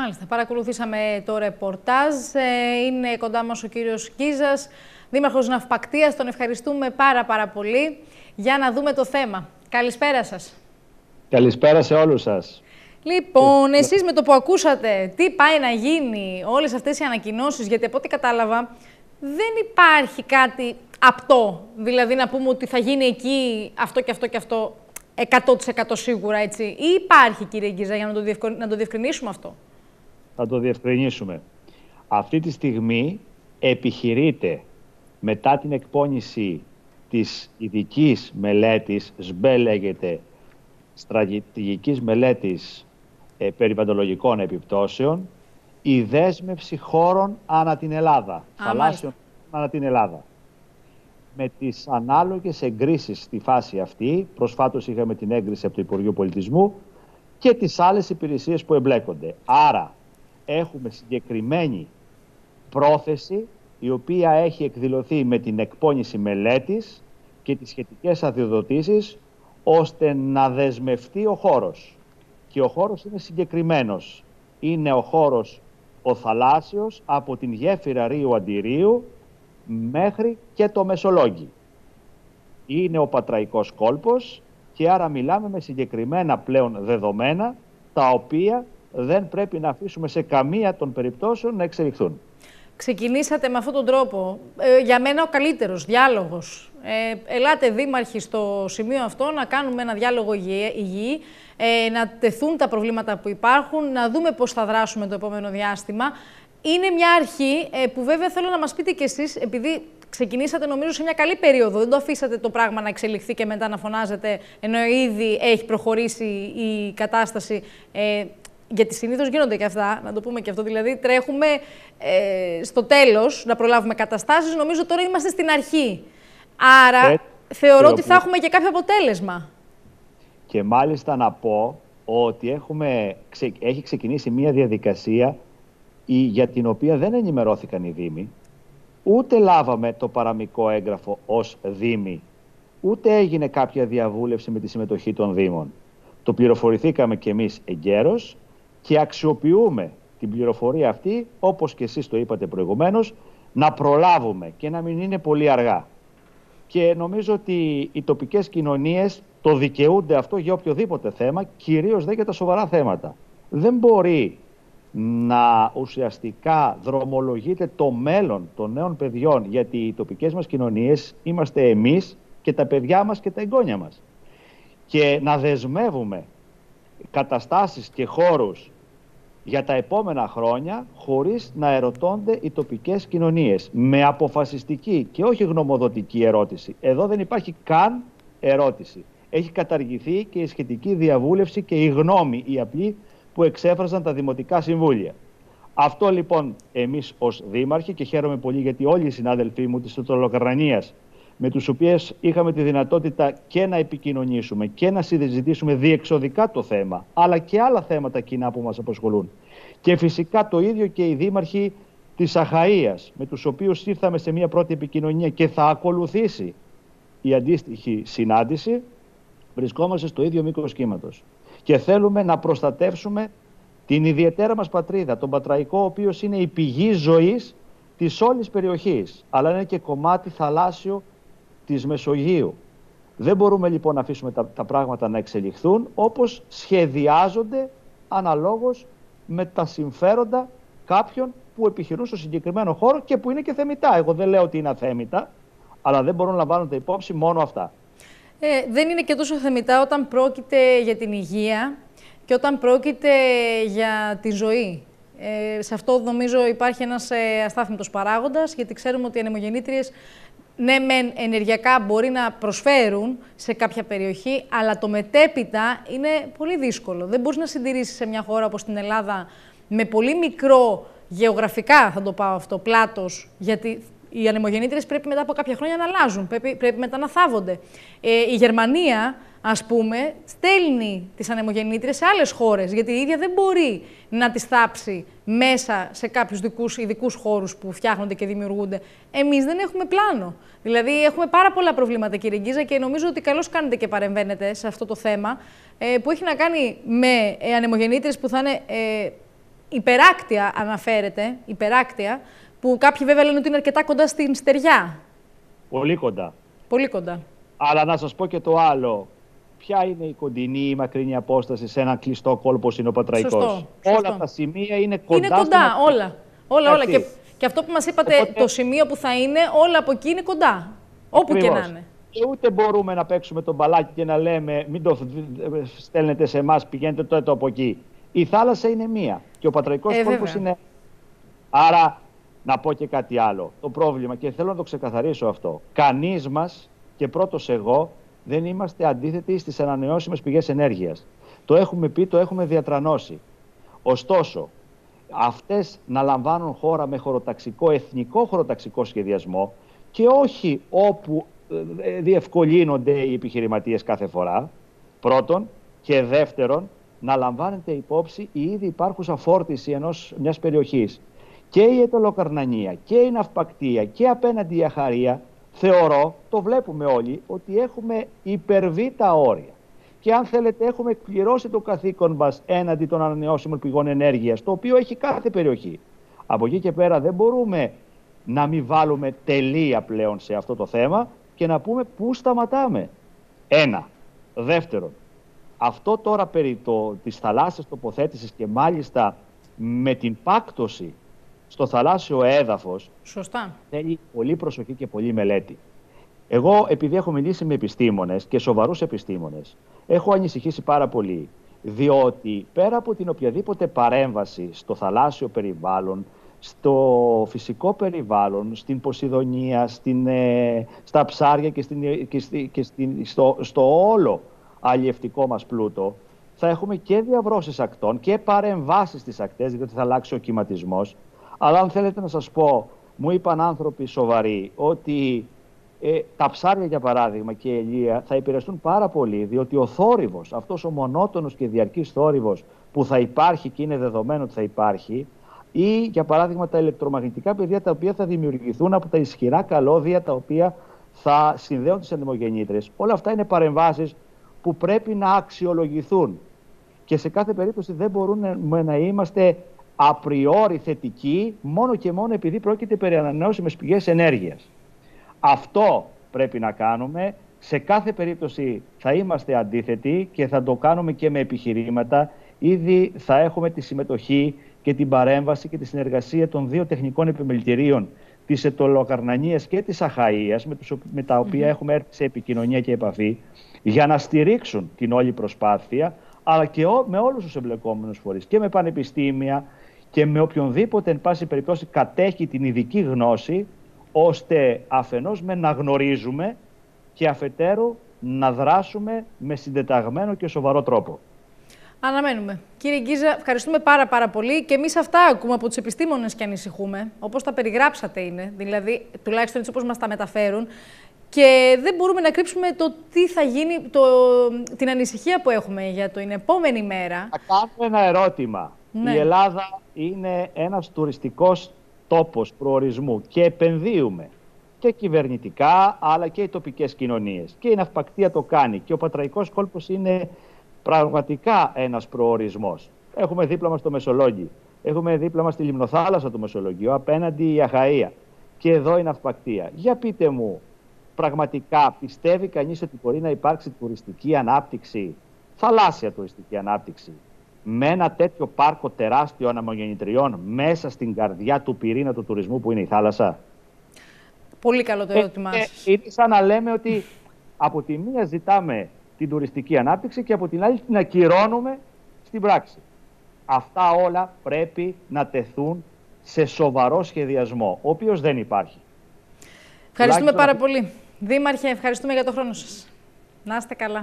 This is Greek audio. Μάλιστα, παρακολουθήσαμε το ρεπορτάζ. Είναι κοντά μας ο κύριος Γκίζας, δήμαρχος Ναυπακτίας. Τον ευχαριστούμε πάρα πολύ για να δούμε το θέμα. Καλησπέρα σας. Καλησπέρα σε όλους σας. Λοιπόν, εσείς με το που ακούσατε τι πάει να γίνει, όλες αυτές οι ανακοινώσεις, γιατί από ό,τι κατάλαβα δεν υπάρχει κάτι απτό. Δηλαδή να πούμε ότι θα γίνει εκεί αυτό και αυτό και αυτό 100% σίγουρα, έτσι. Ή υπάρχει, κύριε Γκίζα, για να το διευκρινίσουμε αυτό. Θα το διευκρινίσουμε. Αυτή τη στιγμή επιχειρείται, μετά την εκπόνηση της ειδικής μελέτης, ΣΜΠΕ λέγεται, Στρατηγικής Μελέτης Περιβαλλοντολογικών Επιπτώσεων, η δέσμευση χώρων ανά την Ελλάδα, θαλάσσιων ανά την Ελλάδα. Με τις ανάλογες εγκρίσεις στη φάση αυτή, προσφάτως είχαμε την έγκριση από το Υπουργείο Πολιτισμού και τις άλλες υπηρεσίες που εμπλέκονται. Άρα έχουμε συγκεκριμένη πρόθεση, η οποία έχει εκδηλωθεί με την εκπόνηση μελέτης και τις σχετικές αδειοδοτήσεις, ώστε να δεσμευτεί ο χώρος. Και ο χώρος είναι συγκεκριμένος. Είναι ο χώρος ο θαλάσσιος από την γέφυρα Ρίου Αντιρρίου μέχρι και το Μεσολόγγι. Είναι ο Πατραϊκός κόλπος και άρα μιλάμε με συγκεκριμένα πλέον δεδομένα, τα οποία δεν πρέπει να αφήσουμε σε καμία των περιπτώσεων να εξελιχθούν. Ξεκινήσατε με αυτόν τον τρόπο. Για μένα ο καλύτερος διάλογος. Ελάτε δήμαρχοι στο σημείο αυτό να κάνουμε ένα διάλογο υγιή, να τεθούν τα προβλήματα που υπάρχουν, να δούμε πώς θα δράσουμε το επόμενο διάστημα. Είναι μια αρχή που βέβαια θέλω να μας πείτε κι εσείς, επειδή ξεκινήσατε νομίζω σε μια καλή περίοδο, δεν το αφήσατε το πράγμα να εξελιχθεί και μετά να φωνάζετε, ενώ ήδη έχει προχωρήσει η κατάσταση. Γιατί συνήθως γίνονται και αυτά, να το πούμε και αυτό, δηλαδή τρέχουμε στο τέλος να προλάβουμε καταστάσεις. Νομίζω τώρα είμαστε στην αρχή. Άρα θεωρώ ότι θα έχουμε και κάποιο αποτέλεσμα. Και μάλιστα να πω ότι έχει ξεκινήσει μια διαδικασία για την οποία δεν ενημερώθηκαν οι Δήμοι. Ούτε λάβαμε το παραμικό έγγραφο ως Δήμοι, ούτε έγινε κάποια διαβούλευση με τη συμμετοχή των Δήμων. Το πληροφορηθήκαμε κι εμείς εγκαίρως και αξιοποιούμε την πληροφορία αυτή, όπως και εσείς το είπατε προηγουμένως, να προλάβουμε και να μην είναι πολύ αργά. Και νομίζω ότι οι τοπικές κοινωνίες το δικαιούνται αυτό για οποιοδήποτε θέμα, κυρίως δε για τα σοβαρά θέματα. Δεν μπορεί να ουσιαστικά δρομολογείται το μέλλον των νέων παιδιών, γιατί οι τοπικές μας κοινωνίες είμαστε εμείς και τα παιδιά μας και τα εγγόνια μας. Και να δεσμεύουμε καταστάσεις και χώρους για τα επόμενα χρόνια χωρίς να ερωτώνται οι τοπικές κοινωνίες. Με αποφασιστική και όχι γνωμοδοτική ερώτηση. Εδώ δεν υπάρχει καν ερώτηση. Έχει καταργηθεί και η σχετική διαβούλευση και η γνώμη, η απλή, που εξέφραζαν τα Δημοτικά Συμβούλια. Αυτό λοιπόν εμείς ως Δήμαρχοι, και χαίρομαι πολύ γιατί όλοι οι συνάδελφοί μου της Αιτωλοακαρνανίας, με τους οποίους είχαμε τη δυνατότητα και να επικοινωνήσουμε και να συζητήσουμε διεξοδικά το θέμα, αλλά και άλλα θέματα κοινά που μας απασχολούν. Και φυσικά το ίδιο και οι δήμαρχοι της Αχαΐας, με τους οποίους ήρθαμε σε μια πρώτη επικοινωνία και θα ακολουθήσει η αντίστοιχη συνάντηση, βρισκόμαστε στο ίδιο μήκος κύματος. Και θέλουμε να προστατεύσουμε την ιδιαίτερα μας πατρίδα, τον Πατραϊκό, ο οποίος είναι η πηγή ζωής της όλης περιοχής, αλλά είναι και κομμάτι θαλάσσιο της Μεσογείου. Δεν μπορούμε λοιπόν να αφήσουμε τα πράγματα να εξελιχθούν όπως σχεδιάζονται, αναλόγως με τα συμφέροντα κάποιων που επιχειρούν στο συγκεκριμένο χώρο και που είναι και θεμιτά. Εγώ δεν λέω ότι είναι αθέμητα, αλλά δεν μπορούν να λαμβάνονται υπόψη μόνο αυτά. Δεν είναι και τόσο θεμιτά όταν πρόκειται για την υγεία και όταν πρόκειται για τη ζωή. Σε αυτό νομίζω υπάρχει ένας αστάθμητος παράγοντας, γιατί ξέρουμε ότι οι ανεμογεννήτριες, ναι μεν ενεργειακά μπορεί να προσφέρουν σε κάποια περιοχή, αλλά το μετέπειτα είναι πολύ δύσκολο. Δεν μπορείς να συντηρήσεις σε μια χώρα όπως την Ελλάδα με πολύ μικρό γεωγραφικά, θα το πάω αυτό, πλάτος, γιατί οι ανεμογεννήτριες πρέπει μετά από κάποια χρόνια να αλλάζουν, πρέπει μετά να θάβονται. Η Γερμανία, ας πούμε, στέλνει τις ανεμογεννήτριες σε άλλες χώρες, γιατί η ίδια δεν μπορεί να τις θάψει μέσα σε κάποιους ειδικούς χώρους που φτιάχνονται και δημιουργούνται. Εμείς δεν έχουμε πλάνο. Δηλαδή, έχουμε πάρα πολλά προβλήματα, κύριε Γκίζα, και νομίζω ότι καλώς κάνετε και παρεμβαίνετε σε αυτό το θέμα, που έχει να κάνει με ανεμογεννήτριες που θα είναι υπεράκτια αναφέρεται, υπεράκτια, που κάποιοι βέβαια λένε ότι είναι αρκετά κοντά στην στεριά. Πολύ κοντά. Πολύ κοντά. Αλλά να σας πω και το άλλο. Ποια είναι η κοντινή ή μακρινή απόσταση σε ένα κλειστό κόλπο είναι ο Πατραϊκός. Σωστό, σωστό. Όλα τα σημεία είναι κοντά. Είναι κοντά όλα. Όλα, όλα. Και αυτό που μας είπατε, οπότε, το σημείο που θα είναι, όλα από εκεί είναι κοντά. Όπου ακριβώς και να είναι. Και ούτε μπορούμε να παίξουμε τον μπαλάκι και να λέμε μην το στέλνετε σε εμάς, πηγαίνετε τότε από εκεί. Η θάλασσα είναι μία και ο Πατραϊκός κόλπος είναι. Άρα να πω και κάτι άλλο. Το πρόβλημα, και θέλω να το ξεκαθαρίσω αυτό. Κανείς μας, και πρώτος εγώ, δεν είμαστε αντίθετοι στις ανανεώσιμες πηγές ενέργειας. Το έχουμε πει, το έχουμε διατρανώσει. Ωστόσο, αυτές να λαμβάνουν χώρα με χωροταξικό, εθνικό χωροταξικό σχεδιασμό και όχι όπου διευκολύνονται οι επιχειρηματίες κάθε φορά, πρώτον, και δεύτερον, να λαμβάνεται υπόψη η ήδη υπάρχουσα φόρτιση μιας περιοχής. Και η Αιτωλοακαρνανία και η Ναυπακτία και απέναντι η Αχαΐα, θεωρώ, το βλέπουμε όλοι, ότι έχουμε υπερβεί τα όρια. Και αν θέλετε, έχουμε εκπληρώσει το καθήκον μας έναντι των ανανεώσιμων πηγών ενέργειας, το οποίο έχει κάθε περιοχή. Από εκεί και πέρα δεν μπορούμε να μην βάλουμε τελεία πλέον σε αυτό το θέμα και να πούμε πού σταματάμε. Ένα. Δεύτερον, αυτό τώρα περί της θαλάσσιας τοποθέτησης και μάλιστα με την πάκτωση στο θαλάσσιο έδαφος, σωστά, θέλει πολύ προσοχή και πολύ μελέτη. Εγώ, επειδή έχω μιλήσει με επιστήμονες και σοβαρούς επιστήμονες, έχω ανησυχήσει πάρα πολύ, διότι πέρα από την οποιαδήποτε παρέμβαση στο θαλάσσιο περιβάλλον, στο φυσικό περιβάλλον, στην Ποσειδονία, στα ψάρια και, στο όλο αλλιευτικό μας πλούτο, θα έχουμε και διαβρώσεις ακτών και παρεμβάσεις στις ακτές, διότι θα αλλάξει ο κυματισμός. Αλλά αν θέλετε να σας πω, μου είπαν άνθρωποι σοβαροί ότι τα ψάρια, για παράδειγμα, και η ελία θα επηρεαστούν πάρα πολύ, διότι ο θόρυβος, αυτός ο μονότονος και διαρκής θόρυβος που θα υπάρχει και είναι δεδομένο ότι θα υπάρχει, ή για παράδειγμα τα ηλεκτρομαγνητικά πεδία τα οποία θα δημιουργηθούν από τα ισχυρά καλώδια τα οποία θα συνδέουν τις ανεμογεννήτρες. Όλα αυτά είναι παρεμβάσεις που πρέπει να αξιολογηθούν και σε κάθε περίπτωση δεν μπορούμε να είμαστε απριόρι θετική, μόνο και μόνο επειδή πρόκειται περί ανανεώσιμες πηγές ενέργειας. Αυτό πρέπει να κάνουμε. Σε κάθε περίπτωση θα είμαστε αντίθετοι και θα το κάνουμε και με επιχειρήματα. Ήδη θα έχουμε τη συμμετοχή και την παρέμβαση και τη συνεργασία των δύο τεχνικών επιμελητηρίων της Αιτωλοακαρνανίας και της Αχαΐας, με τα οποία έχουμε έρθει σε επικοινωνία και επαφή, για να στηρίξουν την όλη προσπάθεια, αλλά και με όλους τους εμπλεκόμενους φορείς και με πανεπιστήμια, και με οποιονδήποτε, εν πάση περιπτώσει, κατέχει την ειδική γνώση, ώστε αφενός με να γνωρίζουμε και αφετέρου να δράσουμε με συντεταγμένο και σοβαρό τρόπο. Αναμένουμε. Κύριε Γκίζα, ευχαριστούμε πάρα πολύ. Και εμείς αυτά ακούμε από τους επιστήμονες και ανησυχούμε, όπως τα περιγράψατε είναι, δηλαδή τουλάχιστον έτσι όπως μας τα μεταφέρουν. Και δεν μπορούμε να κρύψουμε το τι θα γίνει, την ανησυχία που έχουμε για την επόμενη μέρα. Θα κάνουμε ένα ερώτημα. Ναι. Η Ελλάδα είναι ένας τουριστικός τόπος προορισμού και επενδύουμε και κυβερνητικά αλλά και οι τοπικές κοινωνίες. Και η Ναυπακτία το κάνει και ο Πατραϊκός κόλπος είναι πραγματικά ένας προορισμός. Έχουμε δίπλα μας το Μεσολόγγι, έχουμε δίπλα μας τη Λιμνοθάλασσα του Μεσολογγιού, απέναντι η Αχαΐα και εδώ η Ναυπακτία. Για πείτε μου, πραγματικά πιστεύει κανείς ότι μπορεί να υπάρξει τουριστική ανάπτυξη, θαλάσσια τουριστική ανάπτυξη, με ένα τέτοιο πάρκο τεράστιο ανεμογεννητριών μέσα στην καρδιά του πυρήνα του τουρισμού που είναι η θάλασσα? Πολύ καλό το ερώτημά σας. Είναι σαν να λέμε ότι από τη μία ζητάμε την τουριστική ανάπτυξη και από την άλλη την ακυρώνουμε στην πράξη. Αυτά όλα πρέπει να τεθούν σε σοβαρό σχεδιασμό, ο οποίος δεν υπάρχει. Ευχαριστούμε πάρα πολύ. Δήμαρχε, ευχαριστούμε για τον χρόνο σας. Να είστε καλά.